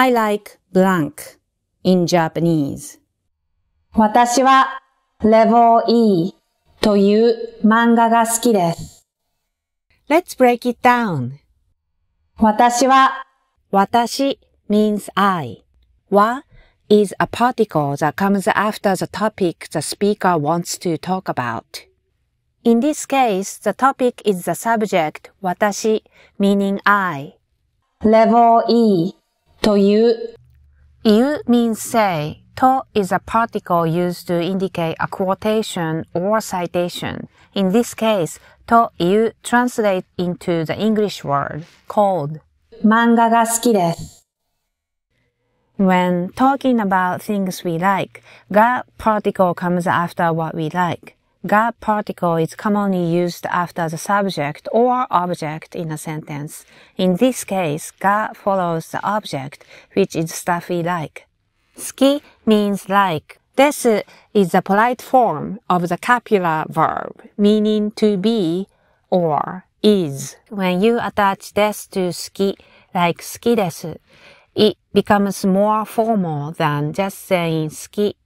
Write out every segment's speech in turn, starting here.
I like blank in Japanese. 私は Level E という漫画が好きです。Let's break it down. 私は、私 means I. は is a particle that comes after the topic the speaker wants to talk about. In this case, the topic is the subject 私 meaning I. Level E という。You means say. To is a particle used to indicate a quotation or citation. In this case, to you translate into the English word called 漫画が好きです. When talking about things we like, が particle comes after what we like. が particle is commonly used after the subject or object in a sentence. In this case, が follows the object, which is stuff we like. 好き means like. This is the polite form of the capular verb, meaning to be or is. When you attach this to 好き, like 好きです, it becomes more formal than just saying 好き.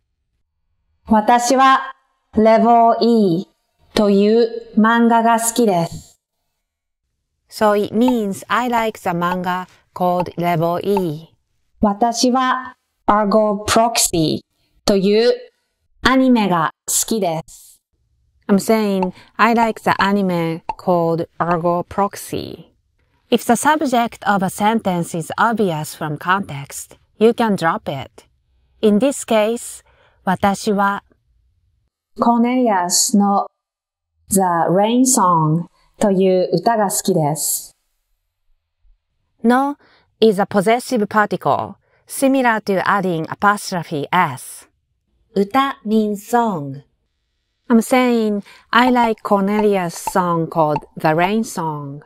私は Level E という漫画が好きです. So it means I like the manga called Level E. 私はErgo Proxy というアニメが好きです。I'm saying I like the anime called Ergo Proxy. If the subject of a sentence is obvious from context, you can drop it. In this case, 私は Cornelius の The Rain Song という歌が好きです。No is a possessive particle.Similar to adding apostrophe s. 歌 means song. I'm saying I like Cornelius' song called The Rain Song.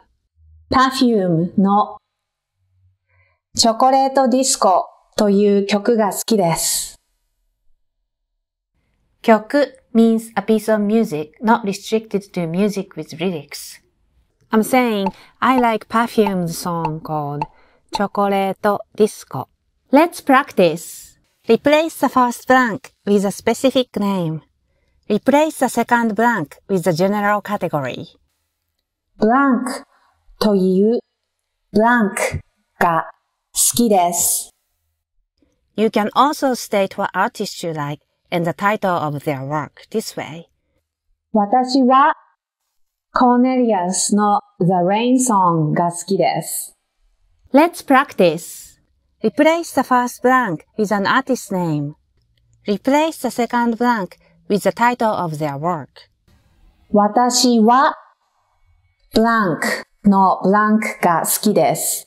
Perfume の Chocolate Disco という曲が好きです。曲 means a piece of music not restricted to music with lyrics. I'm saying I like Perfume's song called Chocolate Disco.Let's practice. Replace the first blank with a specific name. Replace the second blank with a general category. Blank という blank が好きです。You can also state what artist you like and the title of their work this way. 私は Cornelius の The Rain Song が好きです。Let's practice.Replace the first blank with an artist's name. Replace the second blank with the title of their work. 私は blank の blank が好きです。